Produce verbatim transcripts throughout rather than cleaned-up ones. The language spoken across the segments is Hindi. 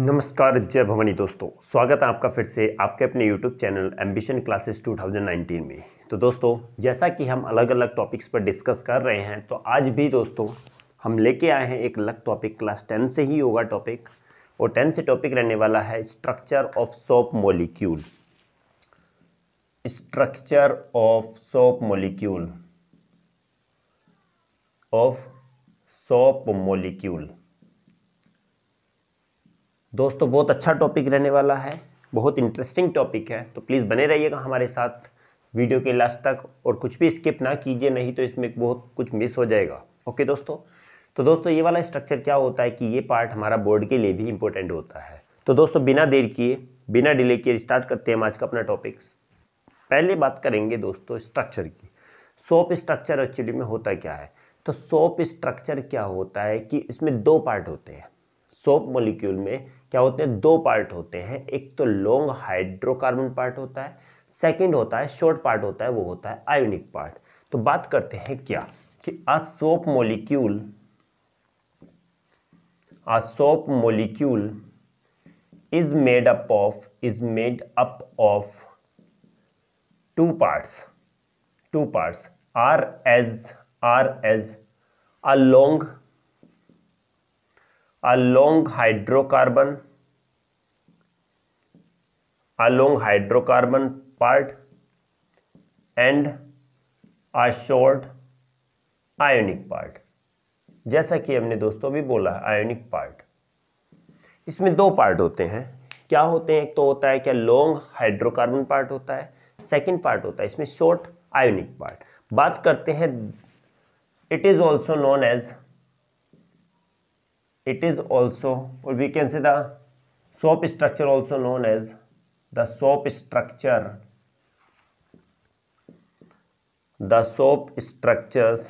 नमस्कार, जय भवानी दोस्तों। स्वागत है आपका फिर से आपके अपने YouTube चैनल एम्बिशन क्लासेस दो हज़ार उन्नीस में। तो दोस्तों, जैसा कि हम अलग अलग टॉपिक्स पर डिस्कस कर रहे हैं, तो आज भी दोस्तों हम लेके आए हैं एक अलग टॉपिक। क्लास टेन से ही होगा टॉपिक, और टेन से टॉपिक रहने वाला है structure of soap molecule. Structure of soap molecule of soap molecule दोस्तों बहुत अच्छा टॉपिक रहने वाला है, बहुत इंटरेस्टिंग टॉपिक है। तो प्लीज़ बने रहिएगा हमारे साथ वीडियो के लास्ट तक, और कुछ भी स्किप ना कीजिए, नहीं तो इसमें बहुत कुछ मिस हो जाएगा। ओके दोस्तों, तो दोस्तों ये वाला स्ट्रक्चर क्या होता है कि ये पार्ट हमारा बोर्ड के लिए भी इम्पोर्टेंट होता है। तो दोस्तों बिना देर किए, बिना डिले किए स्टार्ट करते हैं आज का अपना टॉपिक्स। पहले बात करेंगे दोस्तों स्ट्रक्चर की। सोप स्ट्रक्चर एक्चुअली में होता क्या है? तो सोप स्ट्रक्चर क्या होता है कि इसमें दो पार्ट होते हैं। सोप मॉलिक्यूल में क्या होते हैं? दो पार्ट होते हैं। एक तो लॉन्ग हाइड्रोकार्बन पार्ट होता है, सेकंड होता है शॉर्ट पार्ट होता है, वो होता है आयोनिक पार्ट। तो बात करते हैं क्या कि a soap molecule a soap molecule is made up of is made up of two parts two parts are as are as a long A long hydrocarbon, a long hydrocarbon part and a short ionic part। जैसा कि हमने दोस्तों अभी बोला है आयोनिक पार्ट, इसमें दो पार्ट होते हैं। क्या होते हैं? एक तो होता है क्या लॉन्ग हाइड्रोकार्बन पार्ट होता है, सेकेंड पार्ट होता है इसमें शॉर्ट आयोनिक पार्ट। बात करते हैं, it is also known as it is also or we can say the soap structure also known as the soap structure the soap structures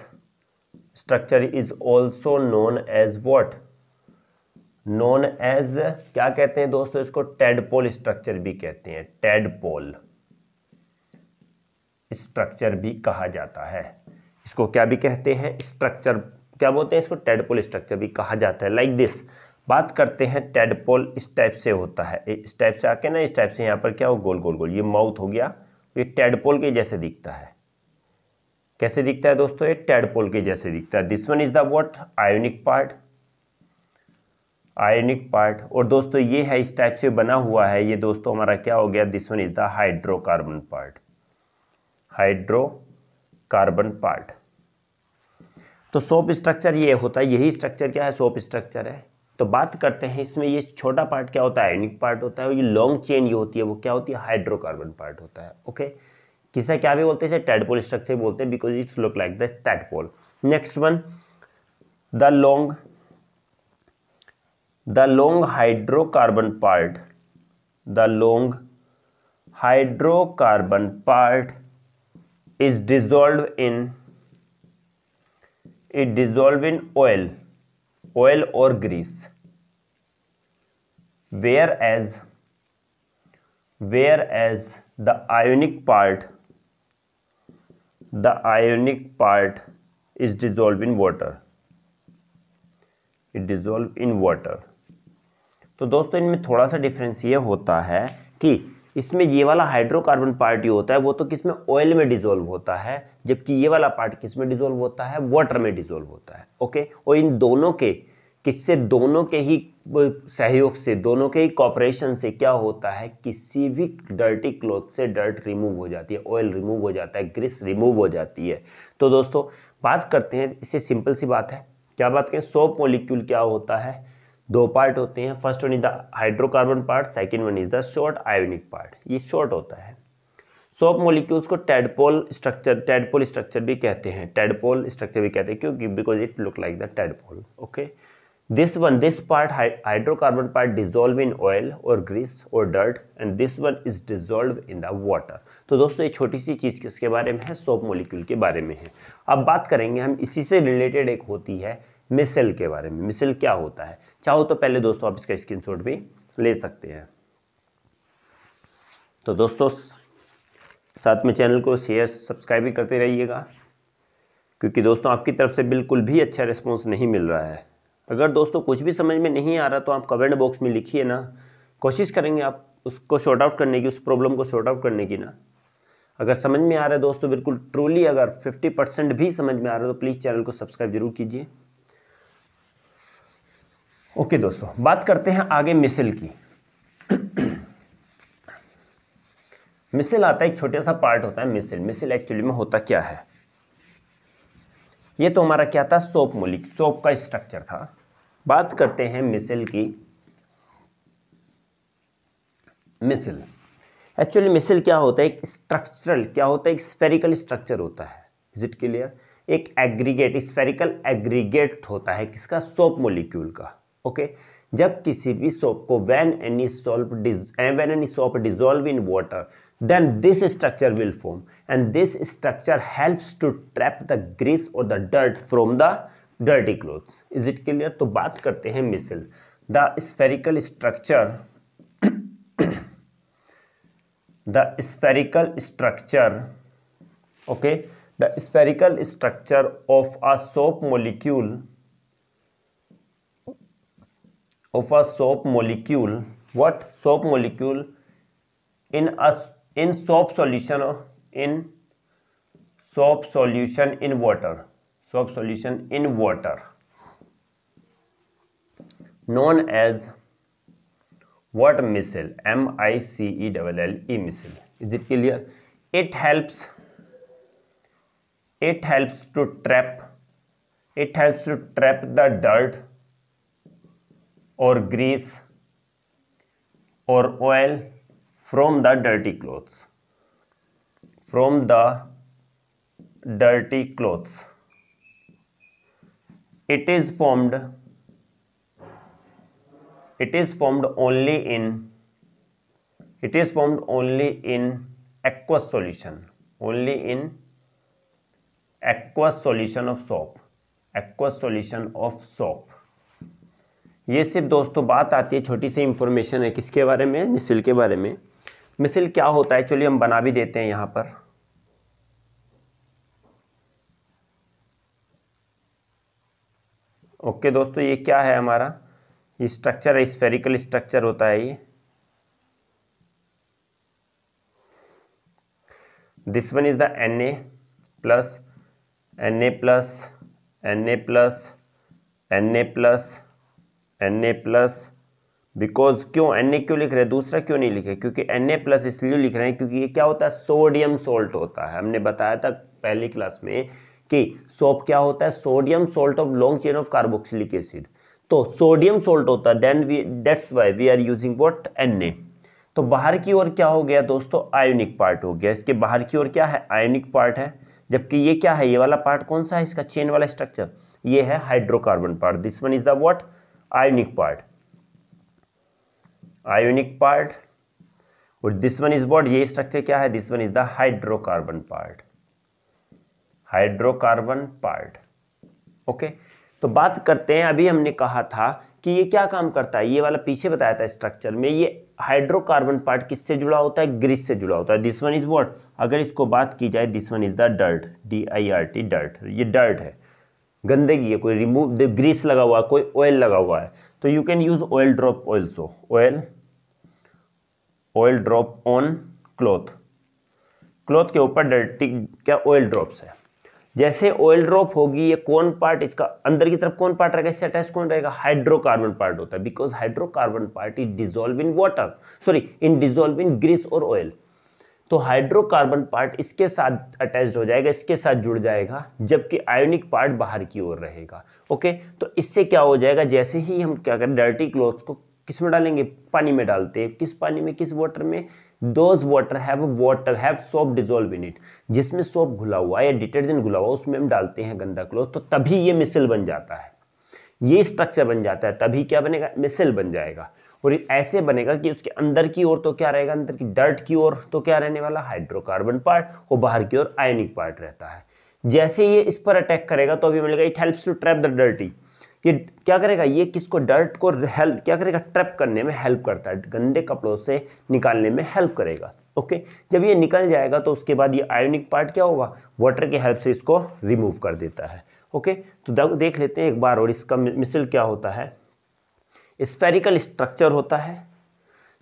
structure is also known as what known as क्या कहते हैं दोस्तों इसको? tadpole structure भी कहते हैं, tadpole structure भी कहा जाता है। इसको क्या भी कहते हैं? structure क्या बोलते हैं इसको? टेडपोल स्ट्रक्चर भी कहा जाता है। Like like this. बात करते हैं टेडपोल इस टाइप से होता है, इस टाइप से आके ना, इस टाइप से यहाँ पर क्या हो गोल गोल गोल, ये माउथ हो गया, ये टेडपोल के जैसे दिखता है। कैसे दिखता है दोस्तों? ये टेडपोल के जैसे दिखता है। This one is the what ionic part ionic part और दोस्तों ये है इस टाइप से बना हुआ है। ये दोस्तों हमारा क्या हो गया? This one is the hydrocarbon part hydrocarbon part तो सोप स्ट्रक्चर ये होता है। यही स्ट्रक्चर क्या है? सोप स्ट्रक्चर है। तो बात करते हैं इसमें ये छोटा पार्ट क्या होता है? आयोनिक पार्ट होता है। और ये लॉन्ग चेन ये होती है, वो क्या होती है? हाइड्रोकार्बन पार्ट होता है। ओके, किसे क्या भी बोलते हैं? टेडपोल स्ट्रक्चर बोलते हैं, because it's look like the tadpole. Next one, the long the long hydrocarbon part the long hydrocarbon part is dissolve in It dissolve in oil, oil or grease, whereas, whereas the ionic part, the ionic part is dissolved in water. It dissolve in water. तो दोस्तों इनमें थोड़ा सा डिफरेंस ये होता है कि इसमें ये वाला हाइड्रोकार्बन पार्ट ही होता है, वो तो किसमें? ऑयल में डिसॉल्व होता है, जबकि ये वाला पार्ट किसमें डिसॉल्व होता है? वाटर में डिसॉल्व होता है। ओके, और इन दोनों के किससे? दोनों के ही सहयोग से, दोनों के ही कॉपरेशन से क्या होता है? किसी भी डर्टी क्लॉथ से डर्ट रिमूव हो जाती है, ऑयल रिमूव हो जाता है, ग्रीस रिमूव हो जाती है। तो दोस्तों बात करते हैं, इससे सिंपल सी बात है। क्या बात करें? सोप मॉलिक्यूल क्या होता है? दो पार्ट होते हैं। First one is the hydrocarbon part, second one is the short ionic part. ये शॉर्ट होता है। सोप मॉलिक्यूल्स को टेडपोल स्ट्रक्चर टेडपोल स्ट्रक्चर भी कहते हैं, टेडपोल स्ट्रक्चर भी कहते हैं, क्योंकि because it look like the tadpole. Okay, this one this part hydrocarbon part dissolve in oil और ग्रीस और dirt, and this one is dissolve in the water. तो दोस्तों ये छोटी सी चीज़ किसके बारे में है? सोप मॉलिक्यूल के बारे में है। अब बात करेंगे हम, इसी से रिलेटेड एक होती है मिसेल के बारे में। मिसेल क्या होता है? चाहो तो पहले दोस्तों आप इसका स्क्रीनशॉट भी ले सकते हैं। तो दोस्तों साथ में चैनल को शेयर सब्सक्राइब भी करते रहिएगा, क्योंकि दोस्तों आपकी तरफ से बिल्कुल भी अच्छा रिस्पॉन्स नहीं मिल रहा है। अगर दोस्तों कुछ भी समझ में नहीं आ रहा तो आप कमेंट बॉक्स में लिखिए ना, कोशिश करेंगे आप उसको शॉर्ट आउट करने की, उस प्रॉब्लम को शॉर्ट आउट करने की ना। अगर समझ में आ रहा है दोस्तों बिल्कुल ट्रूली, अगर फिफ्टी परसेंट भी समझ में आ रहा है तो प्लीज़ चैनल को सब्सक्राइब जरूर कीजिए। ओके दोस्तों, बात करते हैं आगे मिसेल की। मिसेल आता है एक छोटा सा पार्ट होता है मिसेल। मिसेल एक्चुअली में होता क्या है, ये तो हमारा क्या था, सोप मोलिक, सोप का स्ट्रक्चर था। बात करते हैं मिसेल की। मिसेल एक्चुअली मिसेल क्या होता है, एक स्ट्रक्चरल क्या होता है, एक स्फेरिकल स्ट्रक्चर होता है। Is it clear? एक एग्रीगेट, स्फेरिकल एग्रीगेट होता है किसका, सोप मोलिक्यूल का। ओके, जब किसी भी सोप को when any soap when any soap dissolve in water then this structure will form and this structure helps to trap the grease और the dirt from the dirty clothes. Is it clear? तो बात करते हैं micelle, the spherical structure, the spherical structure, okay, the spherical structure of a soap molecule of a soap molecule, what soap molecule in a in soap solution in soap solution in water, soap solution in water known as what, micelle, M I C E L L E, micelle. Is it clear? It helps, it helps to trap, it helps to trap the dirt और ग्रीस और oil from the dirty clothes, from the dirty clothes. It is formed, it is formed only in, it is formed only in aqueous solution, only in aqueous solution of soap, aqueous solution of soap. ये सिर्फ दोस्तों बात आती है, छोटी सी इन्फॉर्मेशन है किसके बारे में, मिसेल के बारे में। मिसेल क्या होता है एक्चुअली हम बना भी देते हैं यहाँ पर। ओके दोस्तों, ये क्या है हमारा, ये स्ट्रक्चर है, स्फेरिकल स्ट्रक्चर होता है ये। This one is the N A plus N A plus N A plus N A plus Na plus, because क्यों Na क्यों लिख रहे हैं, दूसरा क्यों नहीं लिखे, क्योंकि Na प्लस इसलिए लिख रहे हैं क्योंकि ये क्या होता है, सोडियम सॉल्ट होता है। हमने बताया था पहली क्लास में कि सोप क्या होता है, sodium salt of long chain of carboxylic acid, तो सोडियम सॉल्ट होता है, then we that's why we are using what, Na। तो बाहर की ओर क्या हो गया दोस्तों, आयोनिक पार्ट हो गया, इसके बाहर की ओर क्या है, आयोनिक पार्ट है। जबकि ये क्या है, ये वाला पार्ट कौन सा है, इसका चेन वाला स्ट्रक्चर, ये है hydrocarbon part. This one is the what, ionic part, ionic part. और दिस वन इज व्हाट, ये स्ट्रक्चर क्या है, this one is the hydrocarbon part, hydrocarbon part. Okay, तो बात करते हैं, अभी हमने कहा था कि ये क्या काम करता है, ये वाला पीछे बताया था स्ट्रक्चर में, ये हाइड्रोकार्बन पार्ट किससे जुड़ा होता है, ग्रीस से जुड़ा होता है। दिस वन इज व्हाट, अगर इसको बात की जाए, this one is the dirt, D I R T, dirt, ये डर्ट है, गंदगी है, कोई रिमूव ग्रीस लगा हुआ है, कोई ऑयल लगा हुआ है, तो you can use oil drop also, oil oil drop on cloth, cloth के ऊपर डर्टी क्या ऑयल ड्रॉप्स है। जैसे ऑयल ड्रॉप होगी, ये कौन पार्ट, इसका अंदर की तरफ कौन पार्ट रहेगा, इससे अटैच कौन रहेगा, हाइड्रोकार्बन पार्ट होता है, because hydrocarbon part is dissolve in water, sorry in dissolve in grease और ऑयल। तो हाइड्रोकार्बन पार्ट इसके साथ अटैच हो जाएगा, इसके साथ जुड़ जाएगा, जबकि आयोनिक पार्ट बाहर की ओर रहेगा। ओके, तो इससे क्या हो जाएगा, जैसे ही हम क्या करें, डर्टी क्लोथ्स को किस में डालेंगे, पानी में डालते हैं, किस पानी में, किस वाटर में, those water have water have soap dissolve in it, जिसमें सोप घुला हुआ है या डिटर्जेंट घुला हुआ उसमें हम डालते हैं गंदा क्लोथ, तो तभी ये मिसेल बन जाता है, ये स्ट्रक्चर बन जाता है, तभी क्या बनेगा, मिसेल बन जाएगा। और ऐसे बनेगा कि उसके अंदर की ओर तो क्या रहेगा, अंदर की डर्ट की ओर तो क्या रहने वाला, हाइड्रोकार्बन पार्ट, और बाहर की ओर आयोनिक पार्ट रहता है। जैसे ये इस पर अटैक करेगा तो अभी मिलेगा, it helps to trap the dirty, ये क्या करेगा, ये किसको, डर्ट को हेल्प क्या करेगा, ट्रैप करने में हेल्प करता है, गंदे कपड़ों से निकालने में हेल्प करेगा। ओके, जब ये निकल जाएगा तो उसके बाद ये आयोनिक पार्ट क्या होगा, वाटर की हेल्प से इसको रिमूव कर देता है। ओके, तो देख लेते हैं एक बार और इसका मिसल क्या होता है। स्फेरिकल स्ट्रक्चर होता है।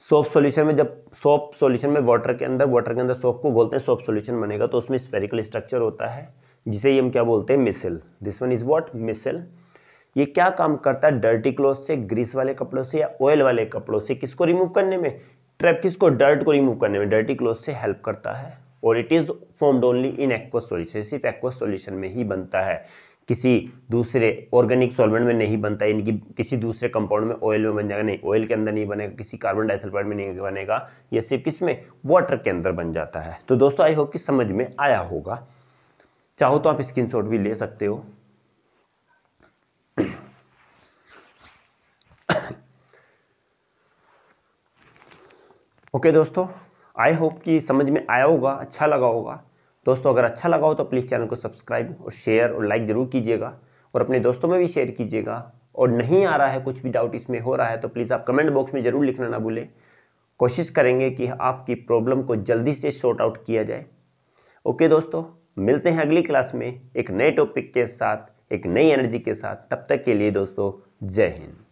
सोप सॉल्यूशन में जब सोप सॉल्यूशन में वाटर के अंदर वाटर के अंदर सोप को घोलते हैं, सोप सॉल्यूशन बनेगा, तो उसमें स्फेरिकल स्ट्रक्चर होता है, जिसे ही हम क्या बोलते हैं, micelle. This one is what, micelle. ये क्या काम करता है, डर्टी क्लोथ से, ग्रीस वाले कपड़ों से या ऑयल वाले कपड़ों से किसको रिमूव करने में, ट्रैप, किसको, डर्ट को रिमूव करने में डर्टी क्लोथ से हेल्प करता है। और it is formed only in aqueous solution, सिर्फ एक्वस सॉल्यूशन में ही बनता है, किसी दूसरे ऑर्गेनिक सॉल्वेंट में नहीं बनता है। इनकी किसी दूसरे कंपाउंड में, ऑयल में बन जाएगा नहीं, ऑयल के अंदर नहीं बनेगा, किसी कार्बन डाइसल्फाइड में नहीं बनेगा, ये सिर्फ किस में, वाटर के अंदर बन जाता है। तो दोस्तों आई होप कि समझ में आया होगा, चाहो तो आप स्क्रीनशॉट भी ले सकते हो। ओके दोस्तों, आई होप कि समझ में आया होगा, अच्छा लगा होगा। दोस्तों अगर अच्छा लगा हो तो प्लीज़ चैनल को सब्सक्राइब और शेयर और लाइक ज़रूर कीजिएगा, और अपने दोस्तों में भी शेयर कीजिएगा। और नहीं आ रहा है, कुछ भी डाउट इसमें हो रहा है, तो प्लीज़ आप कमेंट बॉक्स में ज़रूर लिखना ना भूलें। कोशिश करेंगे कि आपकी प्रॉब्लम को जल्दी से सॉर्ट आउट किया जाए। ओके दोस्तों, मिलते हैं अगली क्लास में एक नए टॉपिक के साथ, एक नई एनर्जी के साथ। तब तक के लिए दोस्तों, जय हिंद।